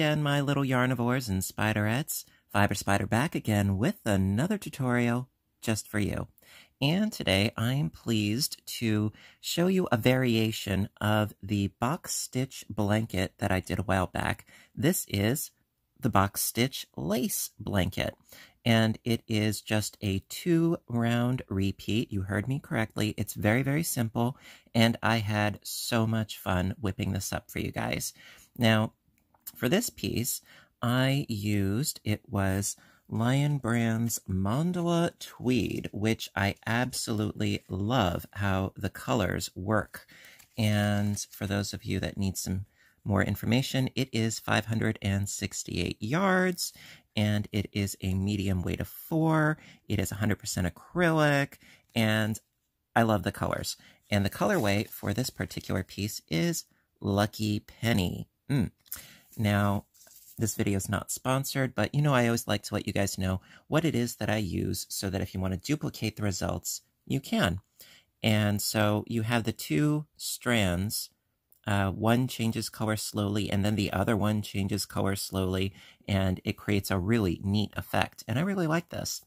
again, my little Yarnivores and Spiderettes. Fiber Spider back again with another tutorial just for you. And today I am pleased to show you a variation of the box stitch blanket that I did a while back. This is the box stitch lace blanket, and it is just a 2 round repeat. You heard me correctly. It's very, very simple, and I had so much fun whipping this up for you guys. Now, for this piece, I used, it was Lion Brand's Mandala Tweed, which I absolutely love how the colors work. And for those of you that need some more information, it is 568 yards, and it is a medium weight of 4. It is 100% acrylic, and I love the colors. And the colorway for this particular piece is Lucky Penny. Now, this video is not sponsored, but you know I always like to let you guys know what it is that I use so that if you want to duplicate the results, you can. And so you have the 2 strands. One changes color slowly, and then the other one changes color slowly, and it creates a really neat effect. And I really like this.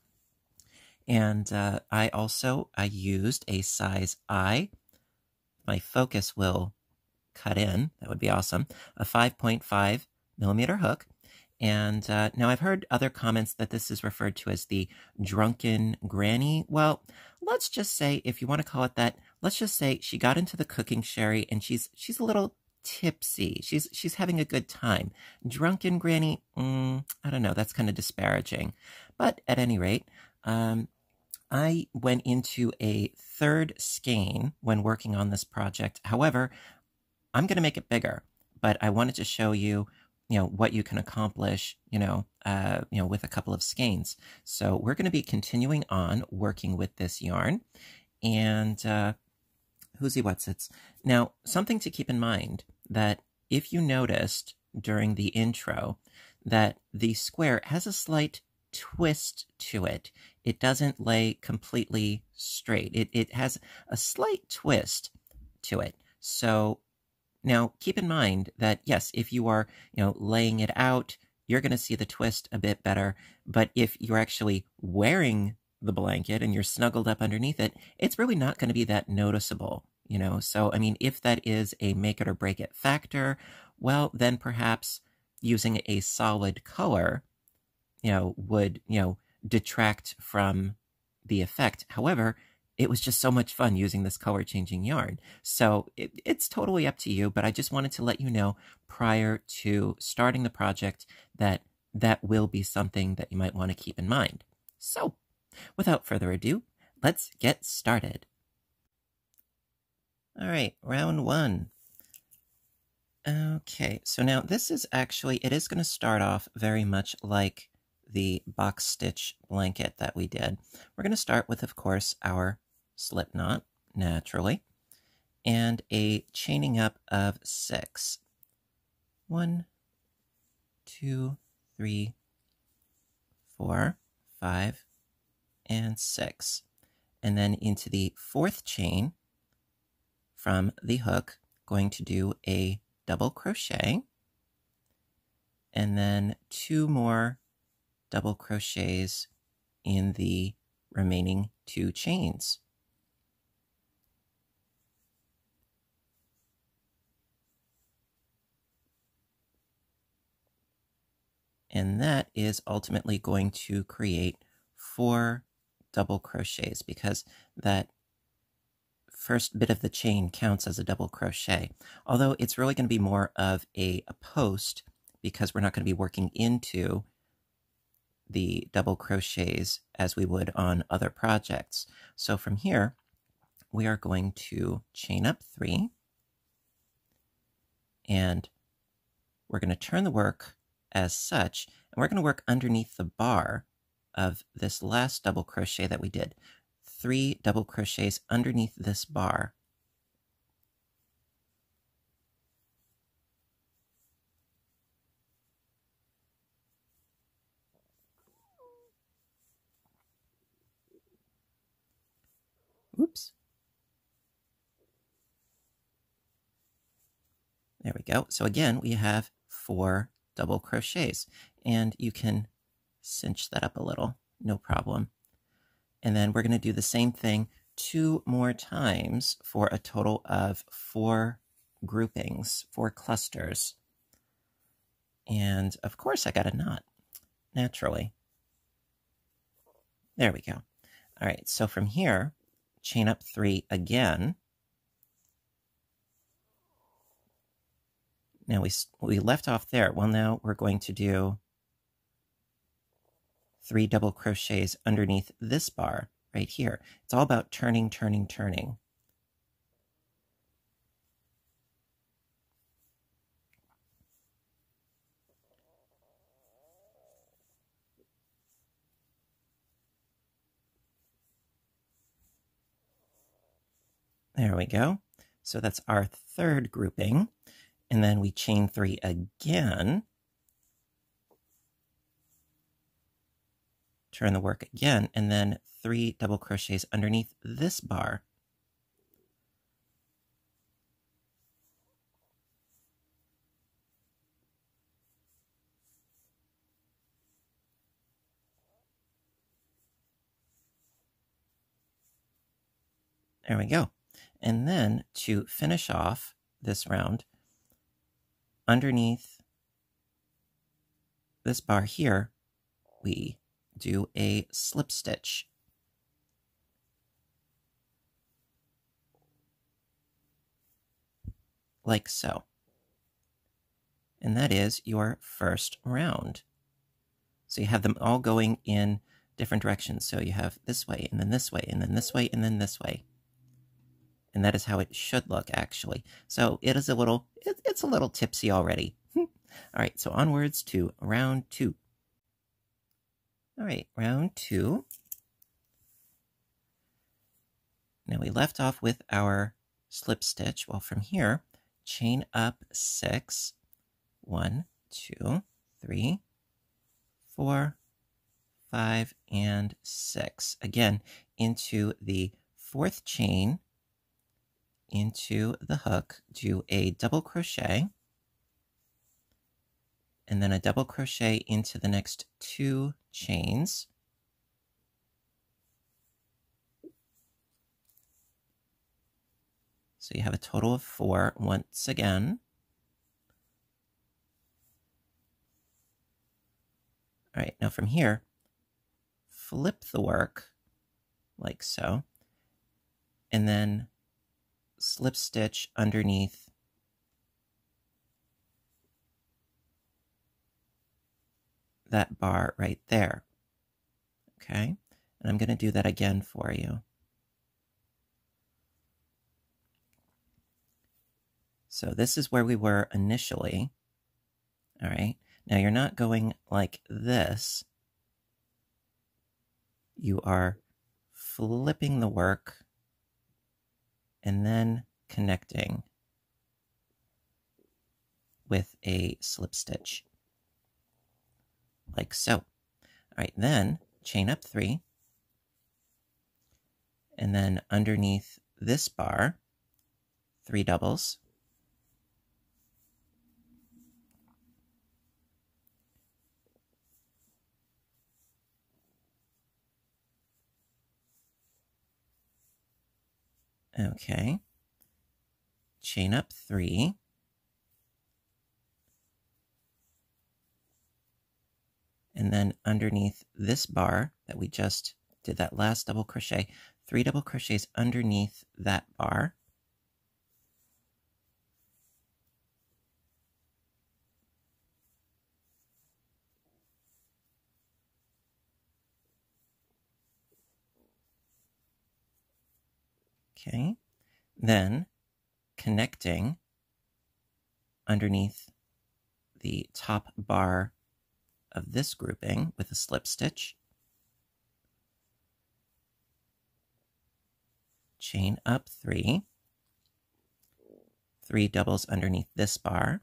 And I used a size I. My focus will cut in. That would be awesome. A 5.5 millimeter hook. And now I've heard other comments that this is referred to as the drunken granny. Well, let's just say, if you want to call it that, let's just say she got into the cooking sherry and she's a little tipsy. She's having a good time. Drunken granny, I don't know, that's kind of disparaging. But at any rate, I went into a 3rd skein when working on this project. However, I'm going to make it bigger, but I wanted to show you, what you can accomplish, with a couple of skeins. So we're going to be continuing on working with this yarn, and who'sie whatsits. Now, something to keep in mind that if you noticed during the intro that the square has a slight twist to it. It doesn't lay completely straight. It has a slight twist to it. So now, keep in mind that, yes, if you are, laying it out, you're going to see the twist a bit better. But if you're actually wearing the blanket and you're snuggled up underneath it, it's really not going to be that noticeable, So, I mean, if that is a make it or break it factor, well, then perhaps using a solid color, would, detract from the effect. However, it was just so much fun using this color-changing yarn. So it's totally up to you, but I just wanted to let you know prior to starting the project that that will be something that you might want to keep in mind. So, without further ado, let's get started. All right, round one. Okay, so now this is actually, it is going to start off very much like the box stitch blanket that we did. We're going to start with, of course, our slip knot, naturally, and a chaining up of 6. 1, 2, 3, 4, 5, and 6. And then into the 4th chain from the hook, going to do a double crochet, and then 2 more double crochets in the remaining 2 chains. And that is ultimately going to create 4 double crochets, because that first bit of the chain counts as a double crochet, although it's really going to be more of a post, because we're not going to be working into the double crochets as we would on other projects. So from here, we are going to chain up 3, and we're going to turn the work as such, and we're going to work underneath the bar of this last double crochet that we did. 3 double crochets underneath this bar. There we go. So again, we have 4 double crochets, and you can cinch that up a little, no problem. And then we're going to do the same thing 2 more times for a total of 4 groupings, 4 clusters. And of course I got a knot, naturally. There we go. All right, so from here, chain up 3 again. Now we left off there. Well, now we're going to do 3 double crochets underneath this bar right here. It's all about turning, turning, turning. There we go. So that's our 3rd grouping. And then we chain 3 again. Turn the work again, and then 3 double crochets underneath this bar. There we go. And then to finish off this round, underneath this bar here, we do a slip stitch. Like so. And that is your first round. So you have them all going in different directions. So you have this way, and then this way, and then this way, and then this way. And that is how it should look, actually. So it is a little, it's a little tipsy already. All right, so onwards to round 2. All right, round 2. Now we left off with our slip stitch. Well, from here, chain up 6. 1, 2, 3, 4, 5, and 6. Again, into the 4th chain, into the hook, do a double crochet, and then a double crochet into the next 2 chains. So you have a total of 4 once again. All right, now from here, flip the work like so, and then slip stitch underneath that bar right there. Okay, and I'm going to do that again for you. So this is where we were initially. All right, now you're not going like this. You are flipping the work and then connecting with a slip stitch, like so. All right, then chain up 3, and then underneath this bar, 3 doubles, okay, chain up 3, and then underneath this bar that we just did that last double crochet, 3 double crochets underneath that bar, okay, then connecting underneath the top bar of this grouping with a slip stitch, chain up 3, 3 doubles underneath this bar,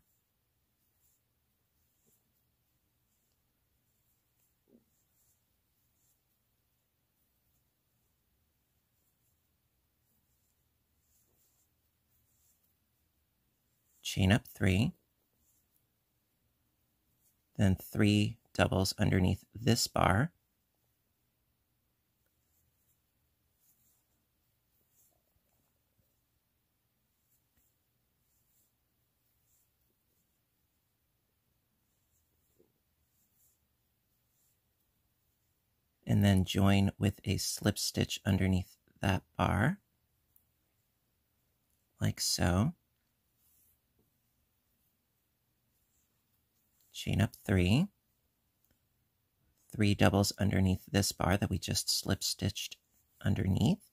chain up 3, then 3 doubles underneath this bar. And then join with a slip stitch underneath that bar, like so. Chain up 3 doubles underneath this bar that we just slip stitched underneath.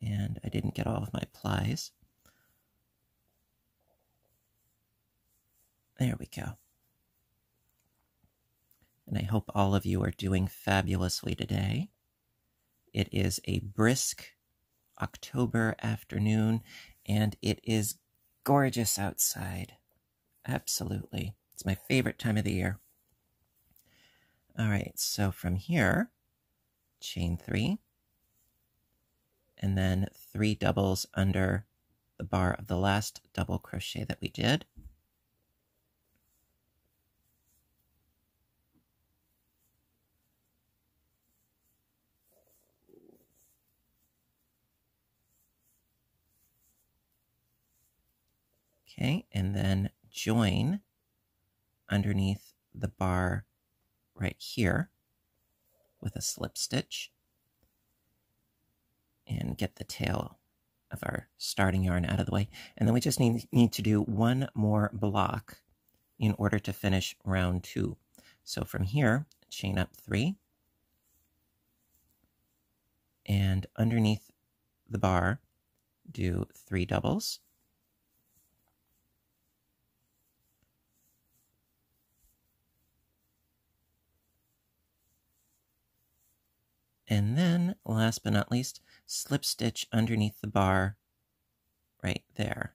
And I didn't get all of my plies. There we go. And I hope all of you are doing fabulously today. It is a brisk October afternoon, and it is gorgeous outside. Absolutely. It's my favorite time of the year. All right, so from here, chain 3, and then 3 doubles under the bar of the last double crochet that we did. Okay, and then join underneath the bar right here with a slip stitch and get the tail of our starting yarn out of the way. And then we just need to do one more block in order to finish round 2. So from here, chain up 3, and underneath the bar, do 3 doubles. And then, last but not least, slip stitch underneath the bar right there.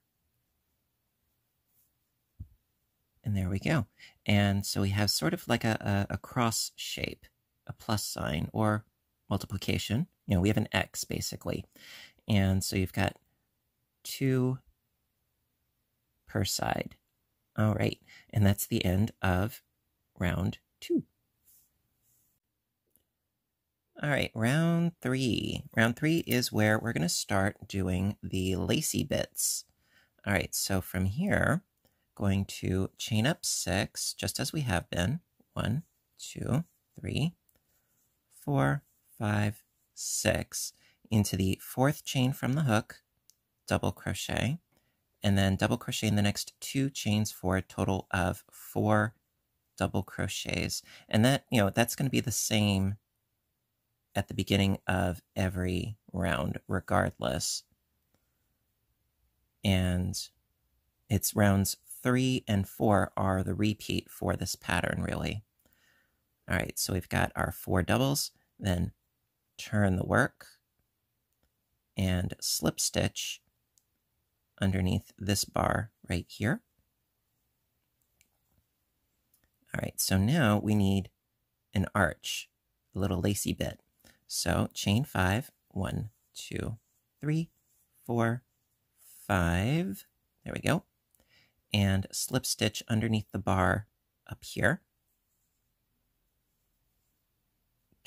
And there we go. And so we have sort of like a cross shape, a plus sign or multiplication. You know, we have an X basically. And so you've got 2 per side. All right. And that's the end of round 2. All right, round 3. Round 3 is where we're going to start doing the lacy bits. All right, so from here, going to chain up 6, just as we have been. 1, 2, 3, 4, 5, 6. Into the 4th chain from the hook, double crochet, and then double crochet in the next 2 chains for a total of 4 double crochets. And that, you know, that's going to be the same at the beginning of every round, regardless. And it's rounds 3 and 4 are the repeat for this pattern, really. All right, so we've got our 4 doubles, then turn the work and slip stitch underneath this bar right here. All right, so now we need an arch, a little lacy bit. So chain 5, 1, 2, 3, 4, 5, there we go, and slip stitch underneath the bar up here.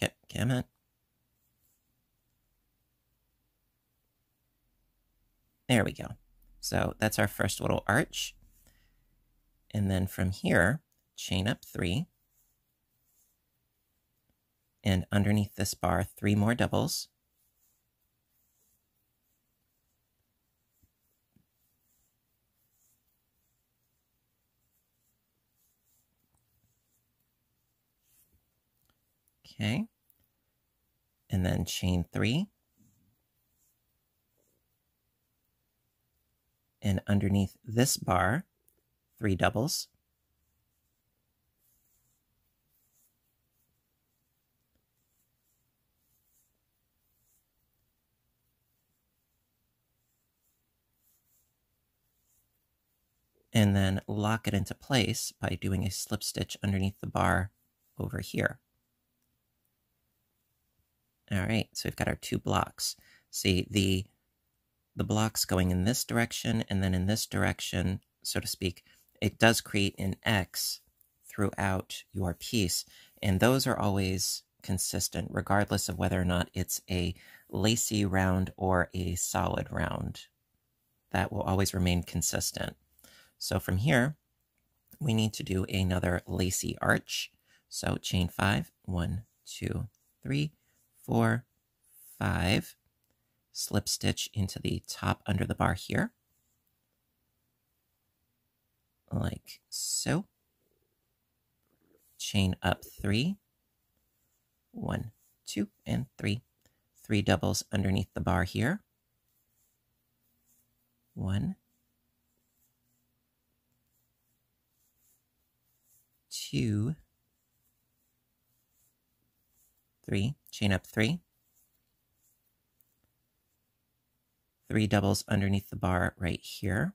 Okay, come on. There we go. So that's our first little arch. And then from here, chain up 3, and underneath this bar, 3 more doubles. Okay, and then chain 3, and underneath this bar, 3 doubles. And then lock it into place by doing a slip stitch underneath the bar over here. All right, so we've got our 2 blocks. See, the blocks going in this direction and then in this direction, so to speak. It does create an X throughout your piece, and those are always consistent regardless of whether or not it's a lacy round or a solid round. That will always remain consistent. So from here, we need to do another lacy arch. So chain 5, 1, 2, 3, 4, 5, slip stitch into the top under the bar here, like so, chain up 3, 1, 2, and 3, 3 doubles underneath the bar here, 1, 2, 3, chain up 3, 3 doubles underneath the bar right here, 2,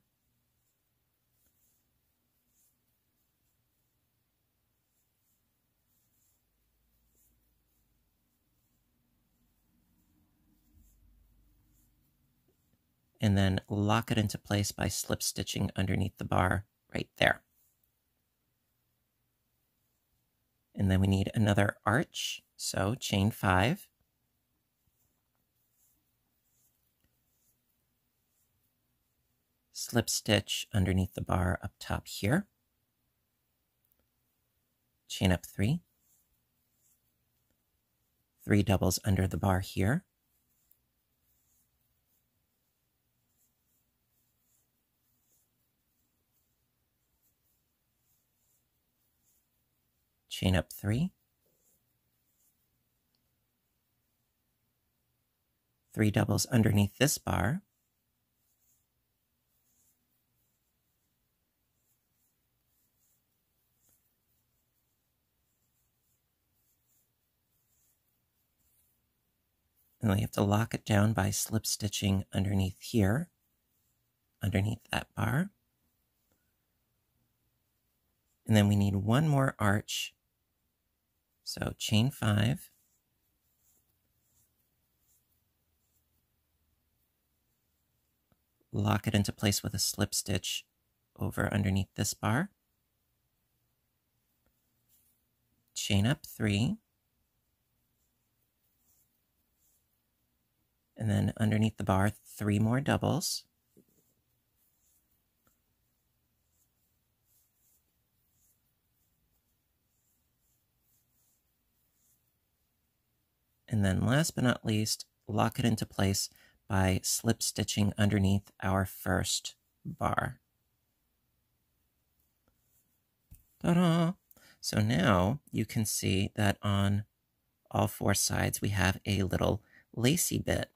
and then lock it into place by slip stitching underneath the bar right there. And then we need another arch, so chain 5, slip stitch underneath the bar up top here, chain up 3, 3 doubles under the bar here, 3, 3 doubles underneath this bar, and we have to lock it down by slip stitching underneath here, underneath that bar, and then we need one more arch. So chain 5, lock it into place with a slip stitch over underneath this bar, chain up 3, and then underneath the bar 3 more doubles, 2. And then last but not least, lock it into place by slip stitching underneath our first bar. Ta-da! So now you can see that on all 4 sides we have a little lacy bit,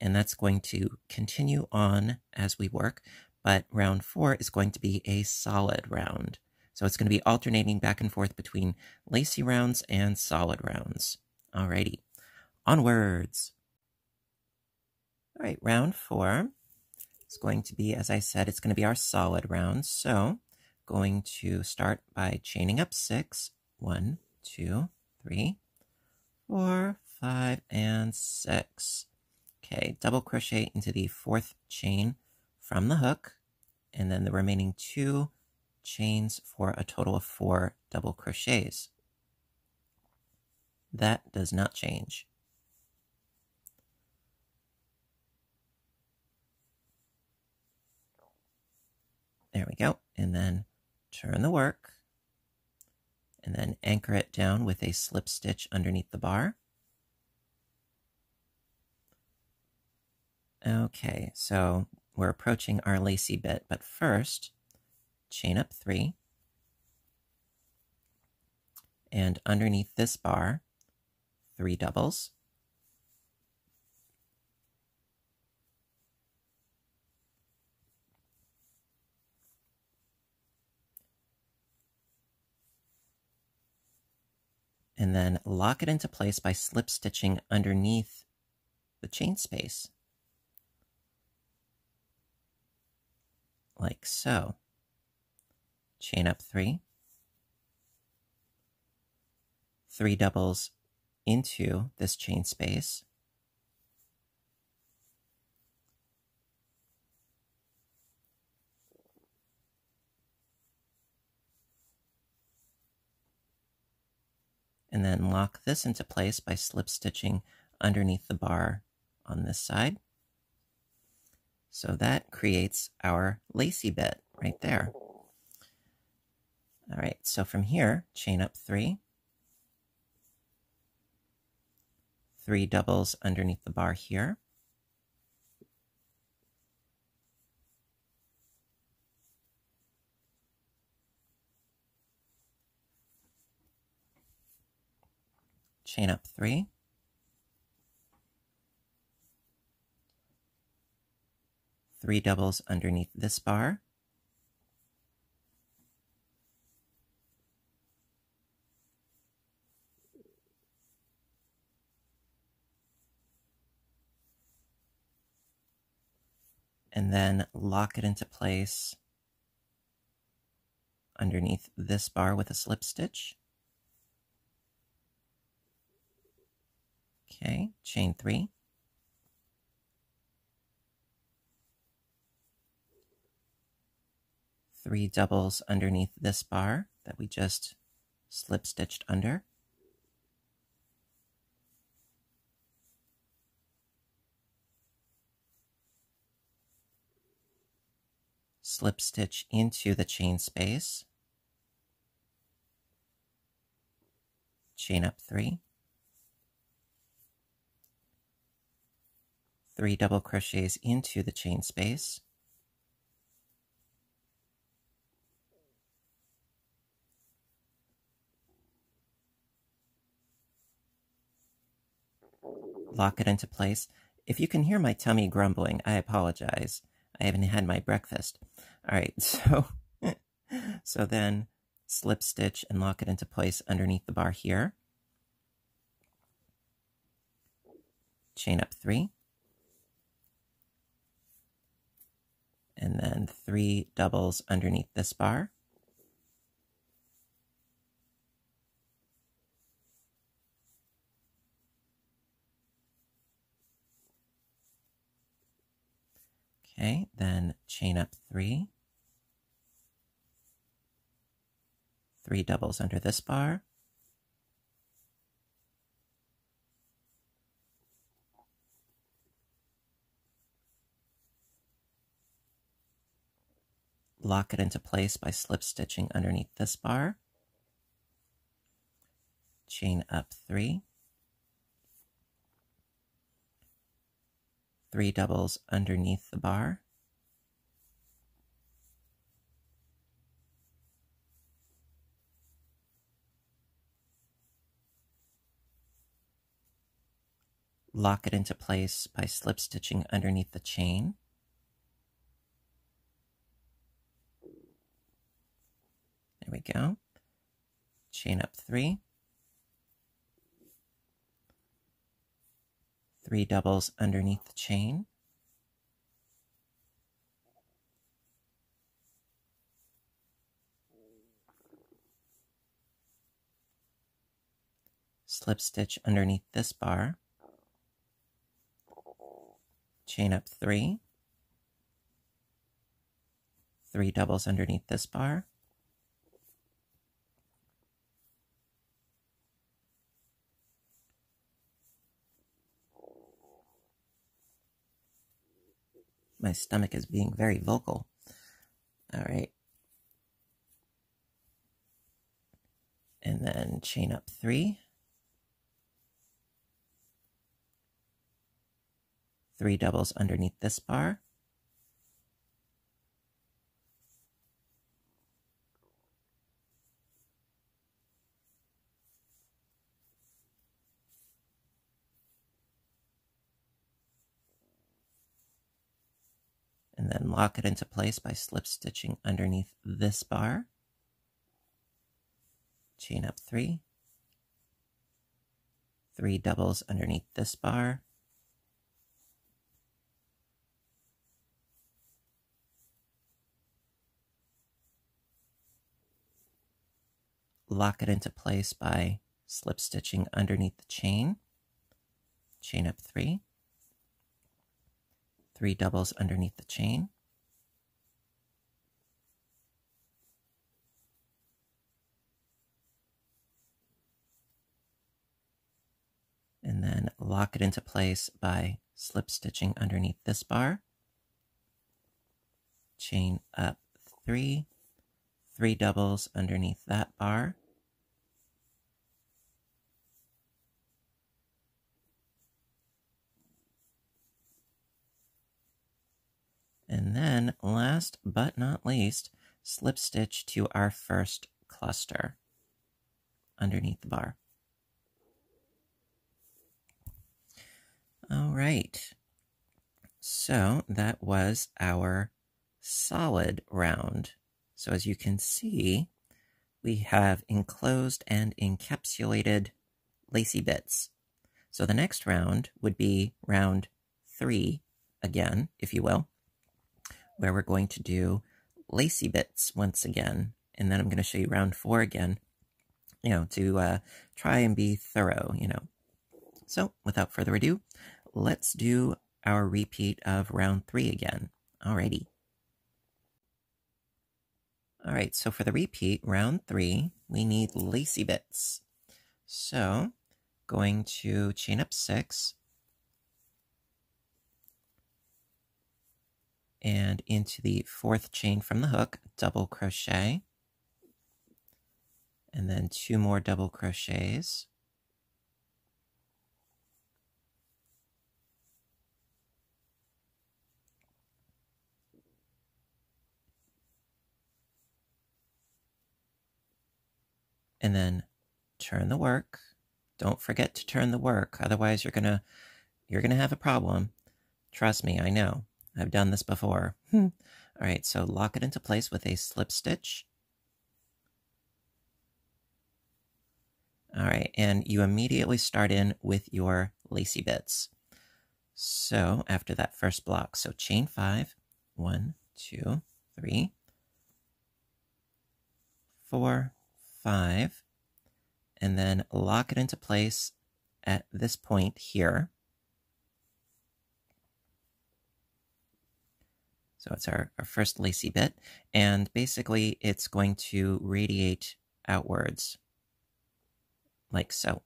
and that's going to continue on as we work, but round 4 is going to be a solid round. So it's going to be alternating back and forth between lacy rounds and solid rounds. Alrighty. Onwards. All right, round 4 is going to be, as I said, it's going to be our solid round. So going to start by chaining up 6. 1, 2, 3, 4, 5, and 6. Okay, double crochet into the 4th chain from the hook, and then the remaining 2 chains for a total of 4 double crochets. That does not change. There we go, and then turn the work, and then anchor it down with a slip stitch underneath the bar. Okay, so we're approaching our lacy bit, but first, chain up 3, and underneath this bar, 3 doubles. 2. And then lock it into place by slip stitching underneath the chain space, like so. Chain up 3, 3 doubles into this chain space, and then lock this into place by slip stitching underneath the bar on this side. So that creates our lacy bit right there. All right, so from here, chain up 3 doubles underneath the bar here, chain up 3, doubles underneath this bar, and then lock it into place underneath this bar with a slip stitch. Okay, chain 3, doubles underneath this bar that we just slip stitched under, slip stitch into the chain space, chain up 3, 3 double crochets into the chain space, lock it into place. If you can hear my tummy grumbling, I apologize. I haven't had my breakfast. All right, so then slip stitch and lock it into place underneath the bar here. Chain up 3. And then 3 doubles underneath this bar. Okay, then chain up 3, 3 doubles under this bar, lock it into place by slip stitching underneath this bar, chain up 3, 3 doubles underneath the bar, lock it into place by slip stitching underneath the chain, there we go, chain up 3, 3 doubles underneath the chain, slip stitch underneath this bar, chain up 3, 3 doubles underneath this bar, my stomach is being very vocal. All right. And then chain up 3. 3 doubles underneath this bar. And then lock it into place by slip stitching underneath this bar, chain up 3, 3 doubles underneath this bar, lock it into place by slip stitching underneath the chain, chain up 3, 3 doubles underneath the chain, lock it into place by slip stitching underneath this bar, chain up three, three doubles underneath that bar, and then last but not least, slip stitch to our first cluster underneath the bar. All right, so that was our solid round. So as you can see, we have enclosed and encapsulated lacy bits. So the next round would be round 3 again, if you will, where we're going to do lacy bits once again. And then I'm going to show you round 4 again, you know, to try and be thorough, you know. So without further ado, let's do our repeat of round 3 again. Alrighty. Alright, so for the repeat, round 3, we need lacy bits. So going to chain up 6 and into the 4th chain from the hook, double crochet, and then 2 more double crochets, and then turn the work. Don't forget to turn the work, otherwise you're gonna have a problem. Trust me, I know. I've done this before. All right, so lock it into place with a slip stitch. All right, and you immediately start in with your lacy bits. So after that first block, so chain 5, 1, 2, 3, 4, 5, and then lock it into place at this point here. So it's our first lacy bit, and basically it's going to radiate outwards like so.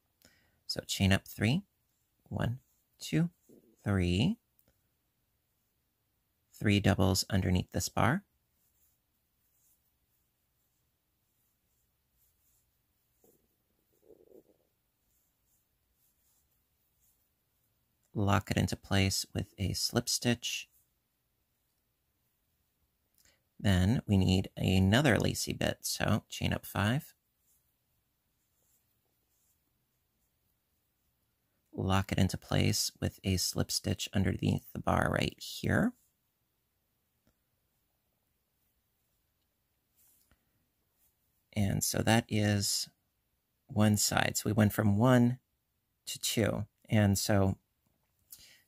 So chain up 3, 1, 2, 3, 3 doubles underneath this bar, lock it into place with a slip stitch. Then we need another lacy bit, so chain up 5, lock it into place with a slip stitch underneath the bar right here, and so that is one side. So we went from 1 to 2, and so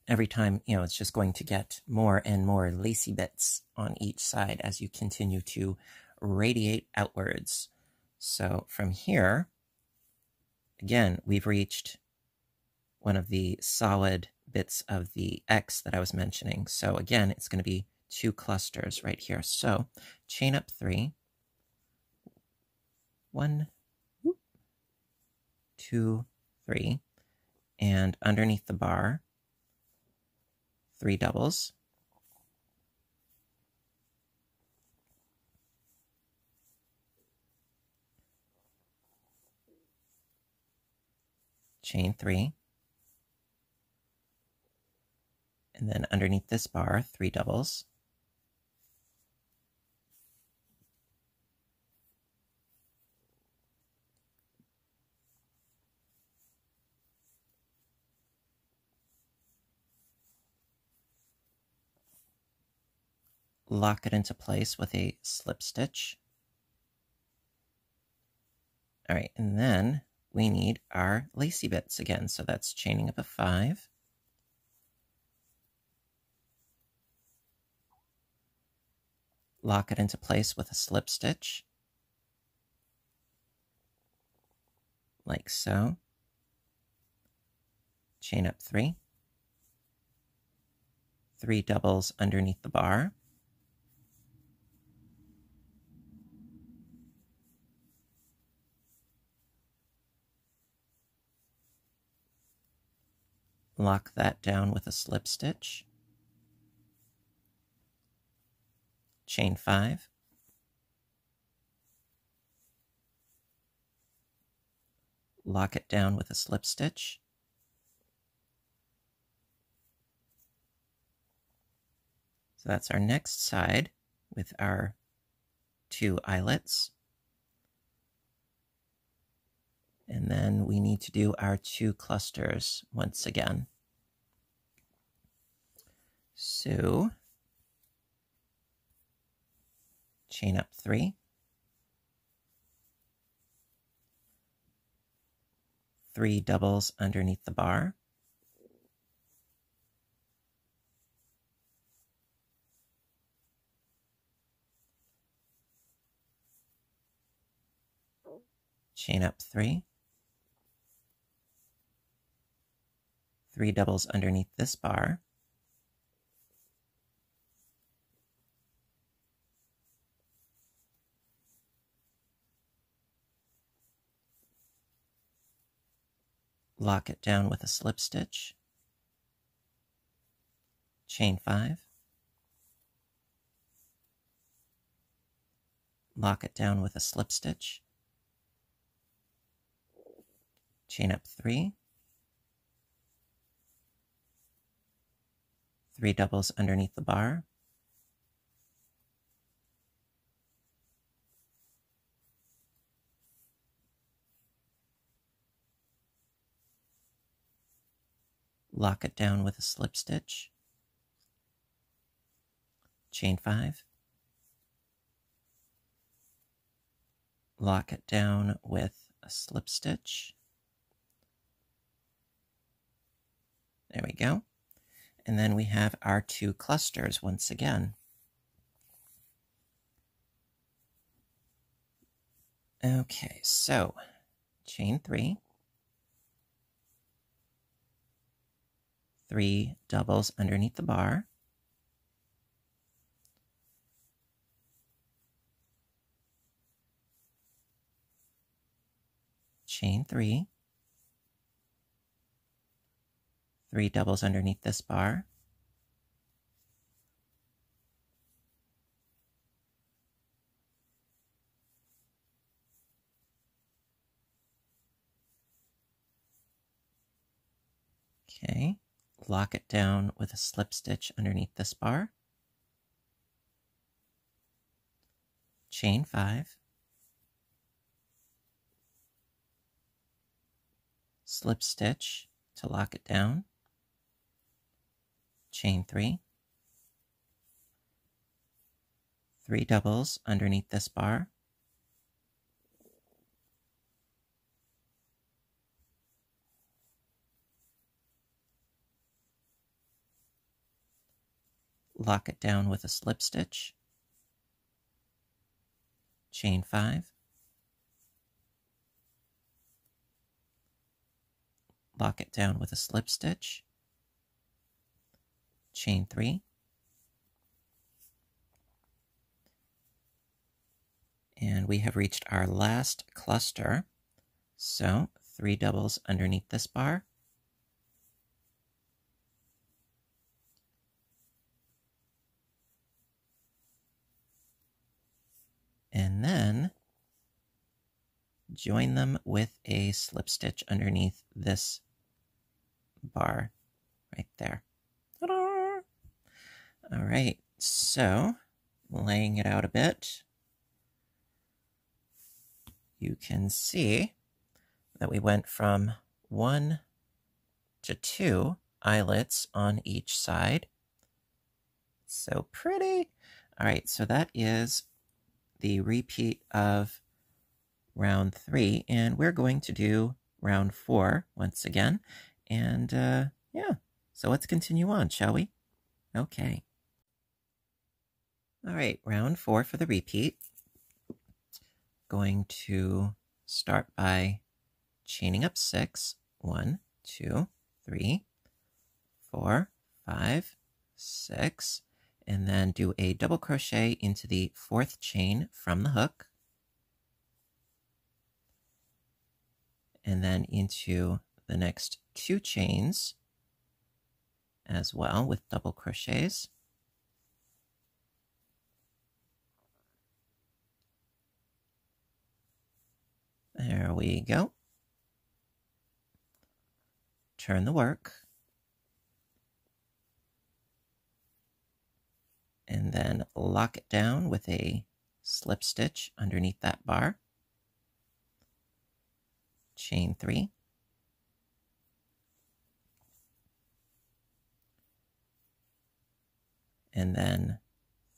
every time, you know, it's just going to get more and more lacy bits on each side as you continue to radiate outwards. So from here, again, we've reached one of the solid bits of the X that I was mentioning. So again, it's going to be 2 clusters right here. So chain up 3, 1, 2, 3, and underneath the bar, 3 doubles, chain 3, and then underneath this bar, 3 doubles, lock it into place with a slip stitch. All right, and then we need our lacy bits again. So that's chaining up a 5, lock it into place with a slip stitch, like so, chain up 3, 3 doubles underneath the bar, lock that down with a slip stitch, chain 5, lock it down with a slip stitch, so that's our next side with our 2 eyelets. And then we need to do our 2 clusters once again. So, chain up 3, 3 doubles underneath the bar, chain up 3, 3 doubles underneath this bar, lock it down with a slip stitch, chain 5, lock it down with a slip stitch, chain up 3, 3 doubles underneath the bar, lock it down with a slip stitch, chain 5, lock it down with a slip stitch. There we go. And then we have our 2 clusters once again. Okay, so chain 3, 3 doubles underneath the bar, chain 3, 3 doubles underneath this bar, okay, lock it down with a slip stitch underneath this bar, chain 5, slip stitch to lock it down, chain 3, 3 doubles underneath this bar, lock it down with a slip stitch, chain 5, lock it down with a slip stitch, chain 3, and we have reached our last cluster, so 3 doubles underneath this bar, and then join them with a slip stitch underneath this bar right there. All right, so laying it out a bit, you can see that we went from 1 to 2 eyelets on each side. So pretty. All right, so that is the repeat of round 3, and we're going to do round 4 once again. And yeah, so let's continue on, shall we? Okay. All right, round 4 for the repeat. Going to start by chaining up 6. 1, 2, 3, 4, 5, 6. And then do a double crochet into the 4th chain from the hook. And then into the next 2 chains as well with double crochets. There we go. Turn the work. And then lock it down with a slip stitch underneath that bar. Chain 3. And then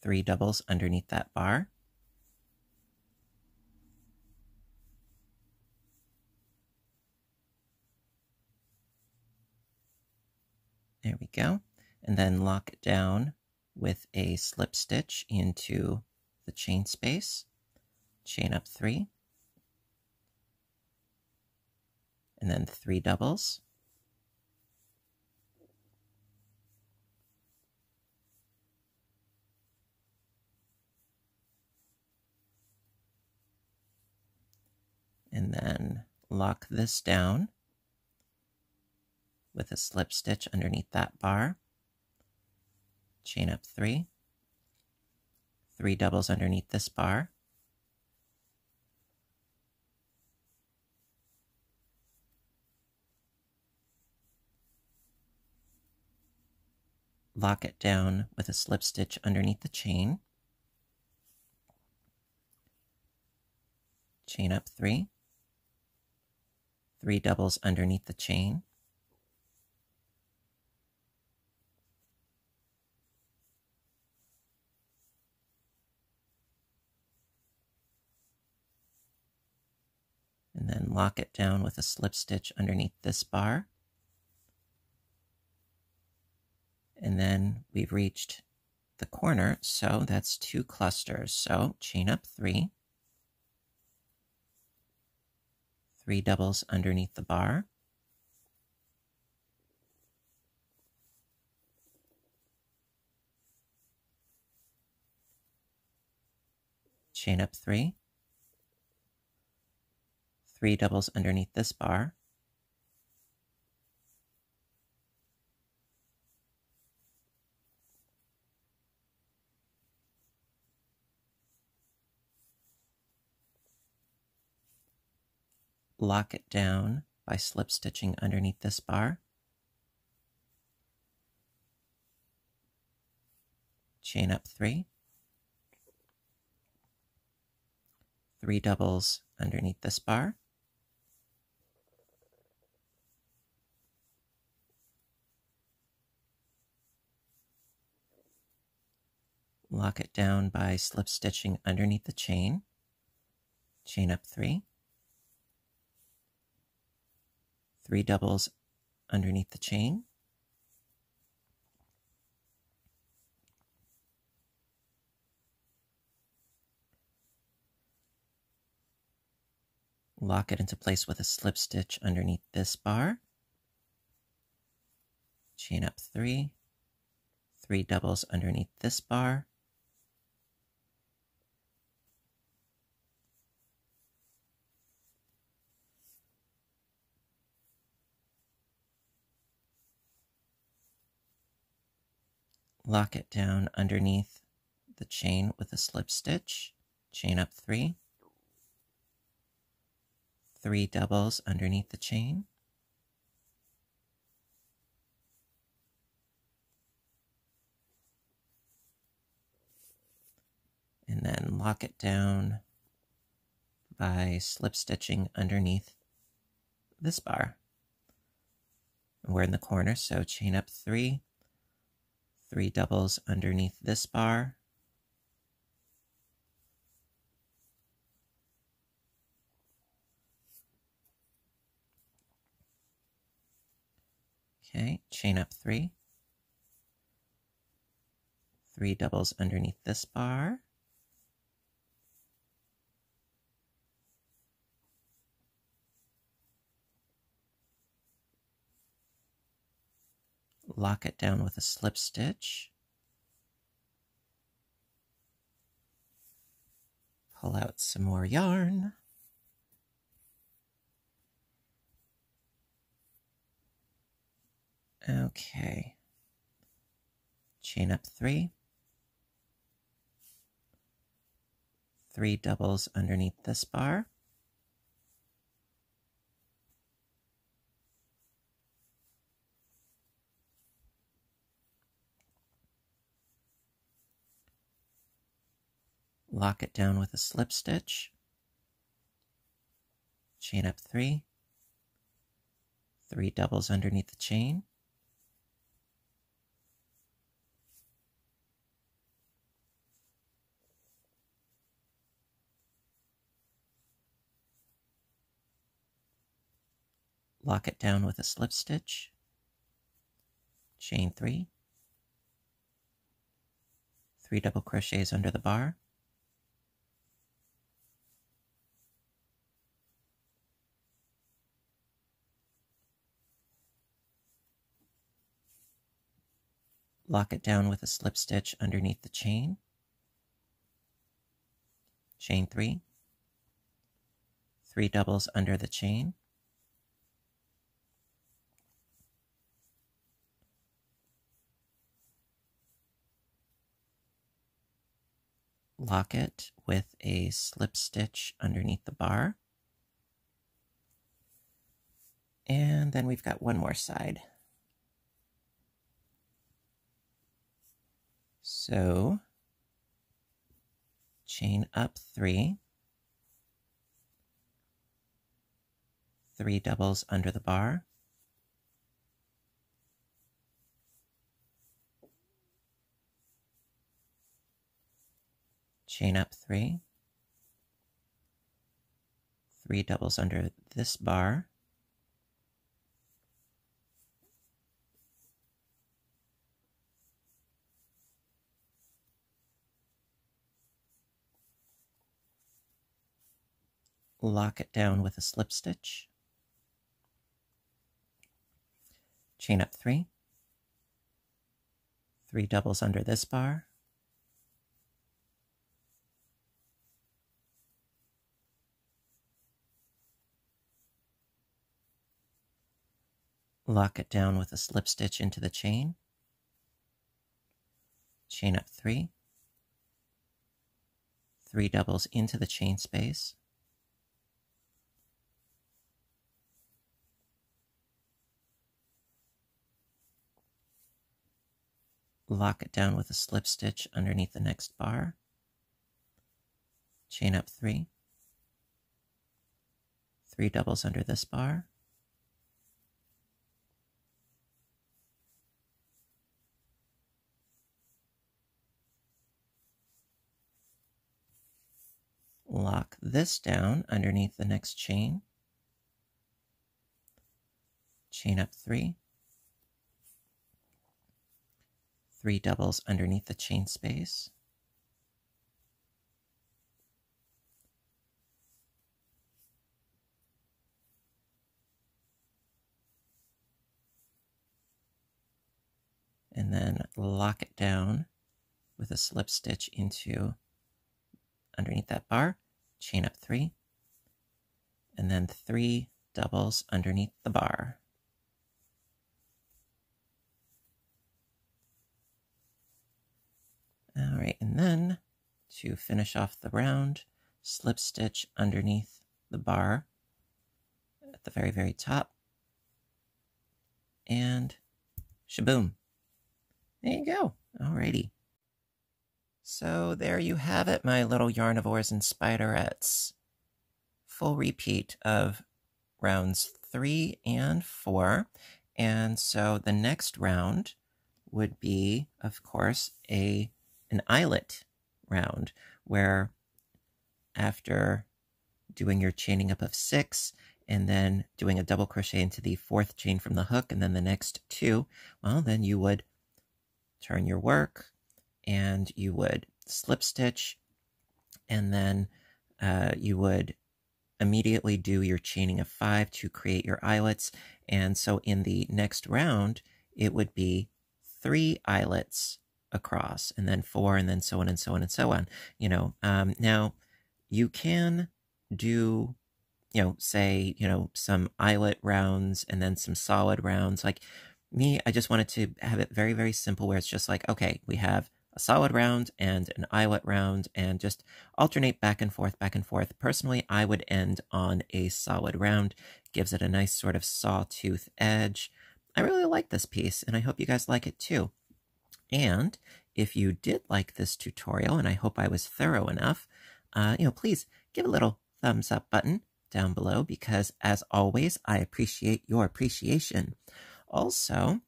3 doubles underneath that bar. There we go. And then lock it down with a slip stitch into the chain space, chain up 3, and then 3 doubles. And then lock this down with a slip stitch underneath that bar, chain up 3, 3 doubles underneath this bar, lock it down with a slip stitch underneath the chain, chain up 3, 3 doubles underneath the chain, and then lock it down with a slip stitch underneath this bar. And then we've reached the corner, so that's 2 clusters. So chain up 3, 3 doubles underneath the bar, chain up 3, 3 doubles underneath this bar, lock it down by slip stitching underneath this bar, chain up 3, 3 doubles underneath this bar, lock it down by slip stitching underneath the chain, chain up 3, 3 doubles underneath the chain, lock it into place with a slip stitch underneath this bar, chain up 3, 3 doubles underneath this bar, lock it down underneath the chain with a slip stitch, chain up 3, 3 doubles underneath the chain, and then lock it down by slip stitching underneath this bar. And we're in the corner, so chain up 3, 3 doubles underneath this bar, okay, chain up 3, 3 doubles underneath this bar, lock it down with a slip stitch, pull out some more yarn, okay, chain up 3 doubles underneath this bar, lock it down with a slip stitch, chain up 3 doubles underneath the chain, lock it down with a slip stitch, chain 3 double crochets under the bar, lock it down with a slip stitch underneath the chain, chain 3 doubles under the chain, lock it with a slip stitch underneath the bar, and then we've got one more side. So chain up 3 doubles under the bar, chain up 3 doubles under this bar, lock it down with a slip stitch, chain up 3 doubles under this bar, lock it down with a slip stitch into the chain, chain up 3 doubles into the chain space, lock it down with a slip stitch underneath the next bar, chain up 3 doubles under this bar, lock this down underneath the next chain, chain up 3 doubles underneath the chain space, and then lock it down with a slip stitch into underneath that bar, chain up 3, and then 3 doubles underneath the bar. All right, and then to finish off the round, slip stitch underneath the bar at the very, very top, and shaboom. There you go. All righty. So there you have it, my little Yarnivores and Spiderettes. Full repeat of rounds 3 and 4. And so the next round would be, of course, an eyelet round, where after doing your chaining up of 6 and then doing a double crochet into the 4th chain from the hook and then the next 2, well, then you would turn your work, and you would slip stitch, and then you would immediately do your chaining of 5 to create your eyelets. And so in the next round, it would be 3 eyelets across, and then 4, and then so on and so on and so on. You know, now you can do, you know, say, you know, some eyelet rounds and then some solid rounds. Like, Me, I just wanted to have it very, very simple where it's just like, okay, we have a solid round and an eyelet round and just alternate back and forth, back and forth. Personally, I would end on a solid round. Gives it a nice sort of sawtooth edge. I really like this piece and I hope you guys like it too. And if you did like this tutorial, and I hope I was thorough enough, please give a little thumbs up button down below because, as always, I appreciate your appreciation. Also,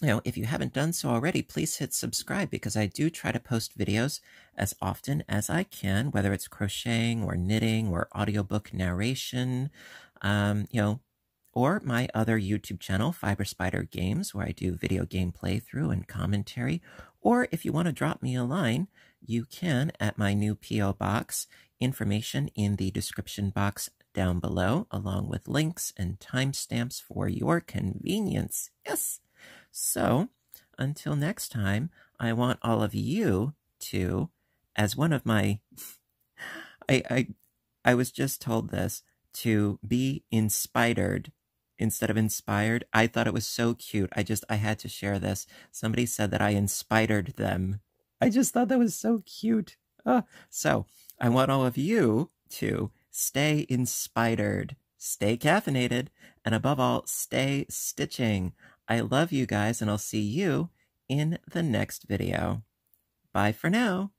if you haven't done so already, please hit subscribe because I do try to post videos as often as I can, whether it's crocheting or knitting or audiobook narration, or my other YouTube channel, Fiber Spider Games, where I do video game playthrough and commentary. Or if you want to drop me a line, you can at my new P.O. Box, information in the description box down below, along with links and timestamps for your convenience. Yes! So, until next time, I want all of you to, as one of my... I was just told this, to be inspired instead of inspired. I thought it was so cute. I had to share this. Somebody said that I inspired them. I just thought that was so cute. So, I want all of you to stay inspired, stay caffeinated, and above all, stay stitching. I love you guys, and I'll see you in the next video. Bye for now.